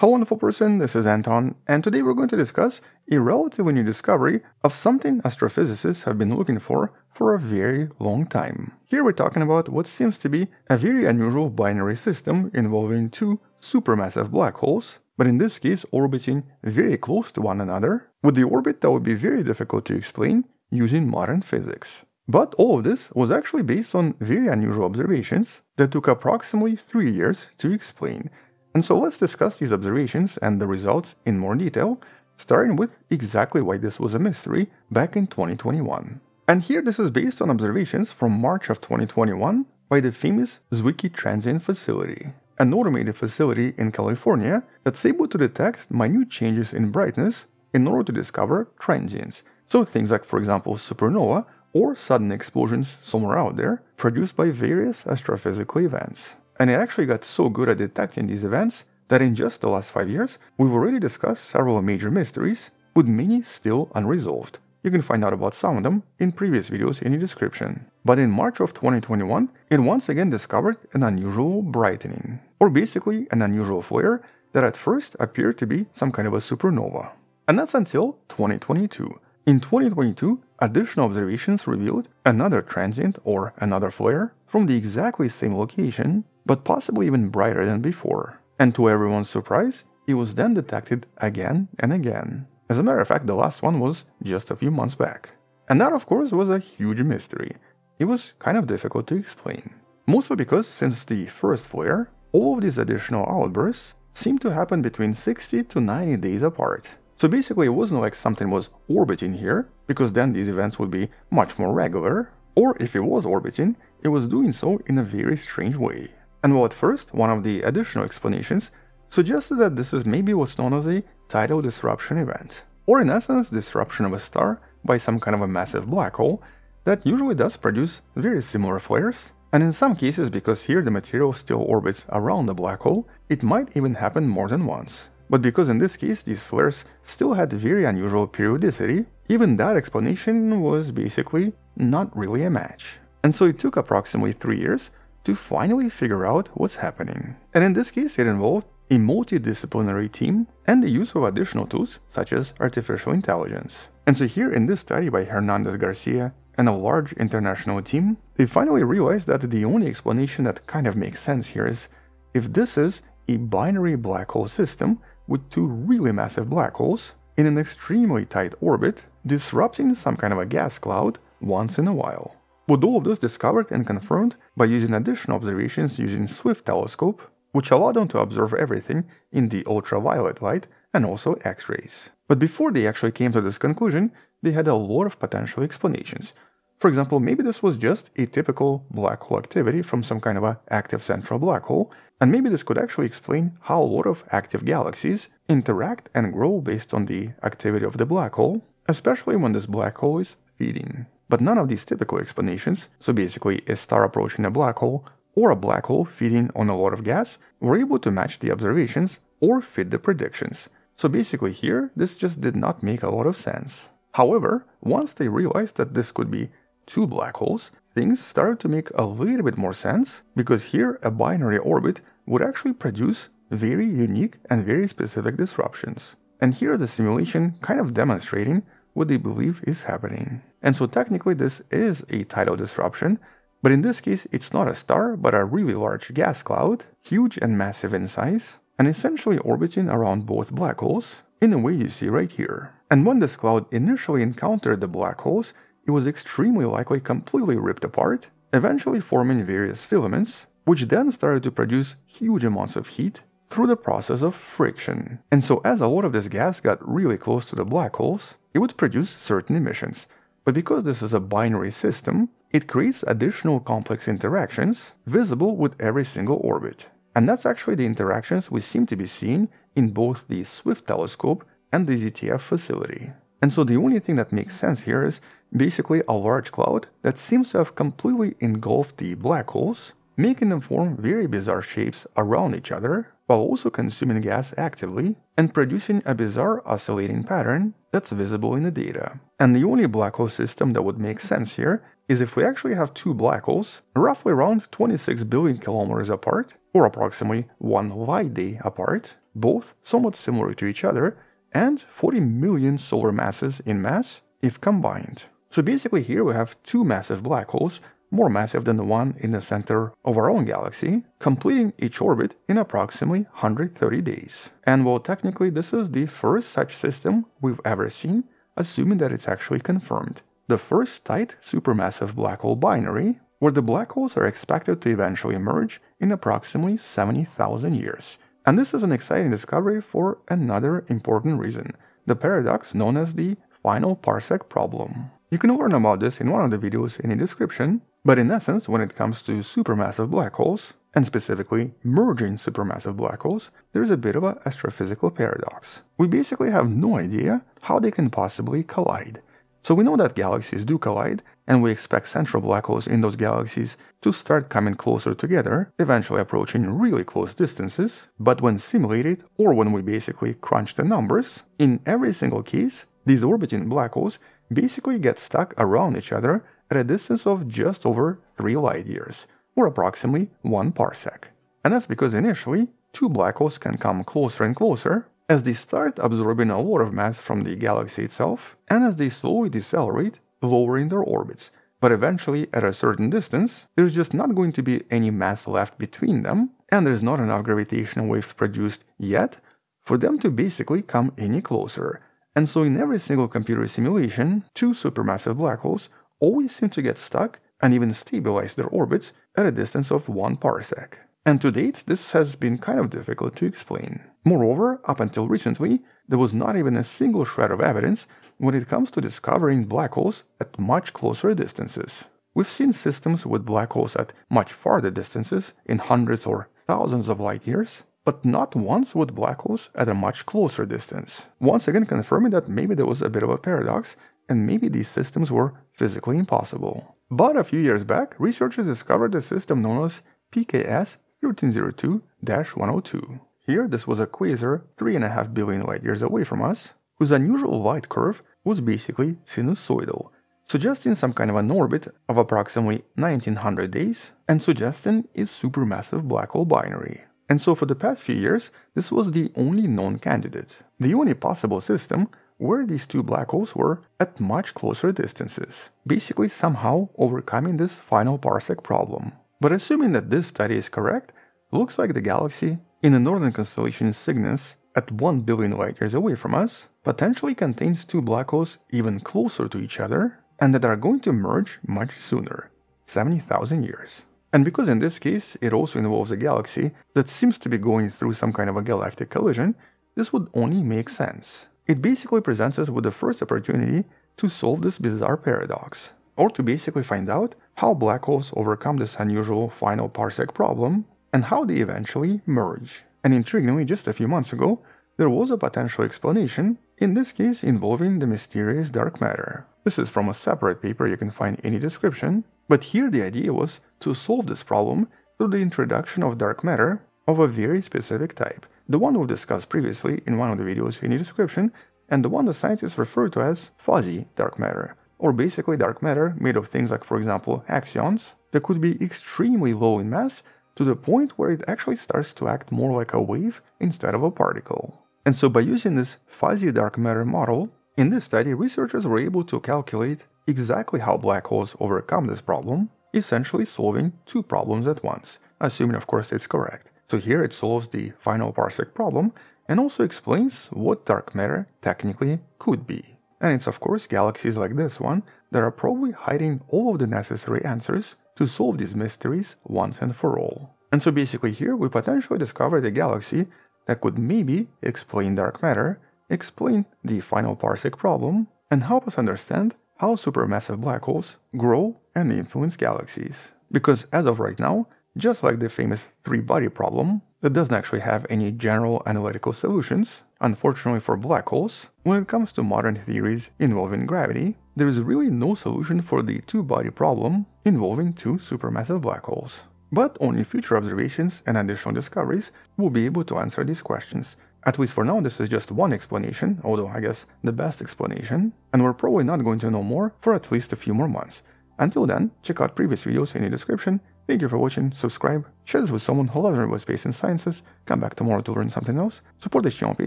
Hello wonderful person, this is Anton, and today we're going to discuss a relatively new discovery of something astrophysicists have been looking for a very long time. Here we're talking about what seems to be a very unusual binary system involving two supermassive black holes, but in this case orbiting very close to one another, with the orbit that would be very difficult to explain using modern physics. But all of this was actually based on very unusual observations that took approximately 3 years to explain. And so let's discuss these observations and the results in more detail, starting with exactly why this was a mystery back in 2021. And here this is based on observations from March of 2021 by the famous Zwicky Transient Facility, an automated facility in California that's able to detect minute changes in brightness in order to discover transients, so things like, for example, supernova or sudden explosions somewhere out there produced by various astrophysical events. And it actually got so good at detecting these events that in just the last 5 years, we've already discussed several major mysteries, with many still unresolved. You can find out about some of them in previous videos in the description. But in March of 2021, it once again discovered an unusual brightening, or basically an unusual flare that at first appeared to be some kind of a supernova. And that's until 2022. In 2022, additional observations revealed another transient or another flare from the exactly same location, but possibly even brighter than before. And to everyone's surprise, it was then detected again and again. As a matter of fact, the last one was just a few months back. And that, of course, was a huge mystery. It was kind of difficult to explain. Mostly because since the first flare, all of these additional outbursts seemed to happen between 60 to 90 days apart. So basically, it wasn't like something was orbiting here, because then these events would be much more regular. Or if it was orbiting, it was doing so in a very strange way. And while at first, one of the additional explanations suggested that this is maybe what's known as a tidal disruption event, or in essence, disruption of a star by some kind of a massive black hole that usually does produce very similar flares, and in some cases, because here the material still orbits around the black hole, it might even happen more than once. But because in this case, these flares still had very unusual periodicity, even that explanation was basically not really a match. And so it took approximately 3 years to finally figure out what's happening. And in this case, it involved a multidisciplinary team and the use of additional tools such as artificial intelligence. And so here in this study by Hernandez Garcia and a large international team, they finally realized that the only explanation that kind of makes sense here is if this is a binary black hole system with two really massive black holes in an extremely tight orbit, disrupting some kind of a gas cloud once in a while. With all of this discovered and confirmed by using additional observations using Swift telescope, which allowed them to observe everything in the ultraviolet light and also X-rays. But before they actually came to this conclusion, they had a lot of potential explanations. For example, maybe this was just a typical black hole activity from some kind of an active central black hole, and maybe this could actually explain how a lot of active galaxies interact and grow based on the activity of the black hole, especially when this black hole is feeding. But none of these typical explanations, so basically a star approaching a black hole or a black hole feeding on a lot of gas, were able to match the observations or fit the predictions. So basically here, this just did not make a lot of sense. However, once they realized that this could be two black holes, things started to make a little bit more sense, because here a binary orbit would actually produce very unique and very specific disruptions. And here the simulation kind of demonstrating what they believe is happening. And so technically this is a tidal disruption, but in this case it's not a star but a really large gas cloud, huge and massive in size, and essentially orbiting around both black holes in the way you see right here. And when this cloud initially encountered the black holes, it was extremely likely completely ripped apart, eventually forming various filaments, which then started to produce huge amounts of heat through the process of friction. And so as a lot of this gas got really close to the black holes, it would produce certain emissions. But because this is a binary system, it creates additional complex interactions visible with every single orbit. And that's actually the interactions we seem to be seeing in both the Swift telescope and the ZTF facility. And so the only thing that makes sense here is basically a large cloud that seems to have completely engulfed the black holes, making them form very bizarre shapes around each other, while also consuming gas actively and producing a bizarre oscillating pattern that's visible in the data. And the only black hole system that would make sense here is if we actually have two black holes roughly around 26 billion kilometers apart, or approximately one light day apart, both somewhat similar to each other, and 40 million solar masses in mass if combined. So basically here we have two massive black holes, more massive than the one in the center of our own galaxy, completing each orbit in approximately 130 days. And well, technically this is the first such system we've ever seen, assuming that it's actually confirmed. The first tight supermassive black hole binary, where the black holes are expected to eventually merge in approximately 70,000 years. And this is an exciting discovery for another important reason, the paradox known as the final parsec problem. You can learn about this in one of the videos in the description, but in essence, when it comes to supermassive black holes, and specifically merging supermassive black holes, there's a bit of an astrophysical paradox. We basically have no idea how they can possibly collide. So we know that galaxies do collide, and we expect central black holes in those galaxies to start coming closer together, eventually approaching really close distances, but when simulated, or when we basically crunch the numbers, in every single case, these orbiting black holes basically get stuck around each other at a distance of just over 3 light years, or approximately 1 parsec. And that's because initially, two black holes can come closer and closer, as they start absorbing a lot of mass from the galaxy itself, and as they slowly decelerate, lowering their orbits. But eventually, at a certain distance, there's just not going to be any mass left between them, and there's not enough gravitational waves produced yet for them to basically come any closer. And so in every single computer simulation, two supermassive black holes always seem to get stuck and even stabilize their orbits at a distance of 1 parsec. And to date, this has been kind of difficult to explain. Moreover, up until recently, there was not even a single shred of evidence when it comes to discovering black holes at much closer distances. We've seen systems with black holes at much farther distances, in hundreds or thousands of light years, but not once with black holes at a much closer distance. Once again confirming that maybe there was a bit of a paradox, and maybe these systems were physically impossible. But a few years back, researchers discovered a system known as PKS 1302-102. Here, this was a quasar 3.5 billion light years away from us, whose unusual light curve was basically sinusoidal, suggesting some kind of an orbit of approximately 1900 days, and suggesting a supermassive black hole binary. And so for the past few years, this was the only known candidate, the only possible system where these two black holes were at much closer distances, basically somehow overcoming this final parsec problem. But assuming that this study is correct, looks like the galaxy in the northern constellation Cygnus, at 1 billion light years away from us, potentially contains two black holes even closer to each other, and that are going to merge much sooner, 70,000 years. And because in this case, it also involves a galaxy that seems to be going through some kind of a galactic collision, this would only make sense. It basically presents us with the first opportunity to solve this bizarre paradox, or to basically find out how black holes overcome this unusual final parsec problem, and how they eventually merge. And intriguingly, just a few months ago, there was a potential explanation, in this case involving the mysterious dark matter. This is from a separate paper you can find in the description, but here the idea was to solve this problem through the introduction of dark matter of a very specific type, the one we've discussed previously in one of the videos in the description, and the one the scientists refer to as fuzzy dark matter, or basically dark matter made of things like, for example, axions, that could be extremely low in mass to the point where it actually starts to act more like a wave instead of a particle. And so by using this fuzzy dark matter model, in this study researchers were able to calculate exactly how black holes overcome this problem, essentially solving two problems at once, assuming of course it's correct. So here it solves the final parsec problem and also explains what dark matter technically could be. And it's of course galaxies like this one that are probably hiding all of the necessary answers to solve these mysteries once and for all. And so basically here we potentially discovered a galaxy that could maybe explain dark matter, explain the final parsec problem, and help us understand how supermassive black holes grow and influence galaxies. Because as of right now, just like the famous three-body problem that doesn't actually have any general analytical solutions, unfortunately for black holes, when it comes to modern theories involving gravity, there is really no solution for the two-body problem involving two supermassive black holes. But only future observations and additional discoveries will be able to answer these questions. At least for now, this is just one explanation, although I guess the best explanation, and we're probably not going to know more for at least a few more months. Until then, check out previous videos in the description Thank you for watching, subscribe, share this with someone who loves real space and sciences, come back tomorrow to learn something else, support this channel on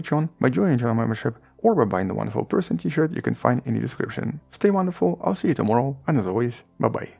Patreon by joining channel membership or by buying the Wonderful Person t-shirt you can find in the description. Stay wonderful, I'll see you tomorrow, and as always, bye bye.